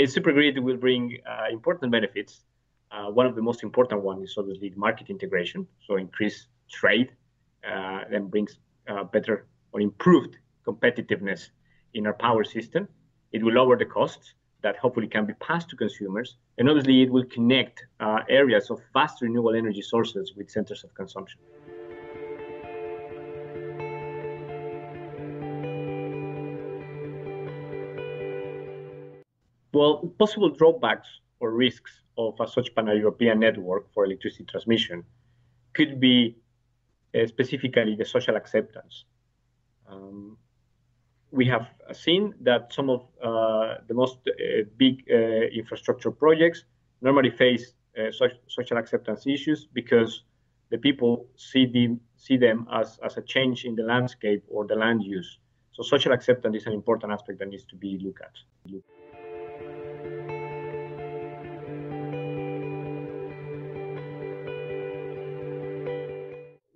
a supergrid will bring important benefits. One of the most important ones is obviously market integration, so increased trade and brings better or improved competitiveness in our power system. It will lower the costs that hopefully can be passed to consumers, and obviously it will connect areas of vast renewable energy sources with centers of consumption. Well, possible drawbacks or risks of such pan-European network for electricity transmission could be specifically the social acceptance. We have seen that some of the most big infrastructure projects normally face social acceptance issues because the people see them as a change in the landscape or the land use. So social acceptance is an important aspect that needs to be looked at.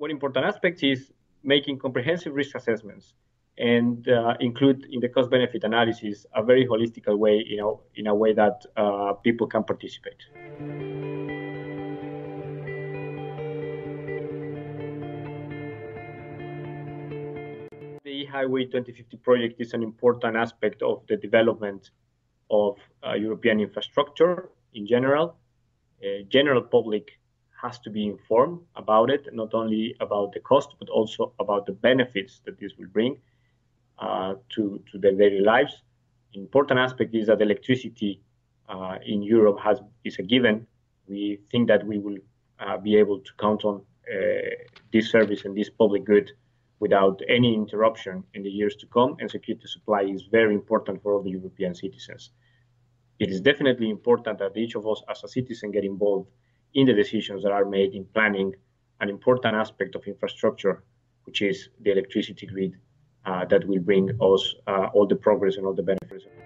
One important aspect is making comprehensive risk assessments and include in the cost-benefit analysis a very holistic way, in a way that people can participate. The E-Highway 2050 project is an important aspect of the development of European infrastructure in general. General public has to be informed about it, not only about the cost, but also about the benefits that this will bring to their daily lives. An important aspect is that electricity in Europe is a given. We think that we will be able to count on this service and this public good without any interruption in the years to come, and security supply is very important for all the European citizens. It is definitely important that each of us as a citizen get involved in the decisions that are made in planning an important aspect of infrastructure, which is the electricity grid, that will bring us all the progress and all the benefits.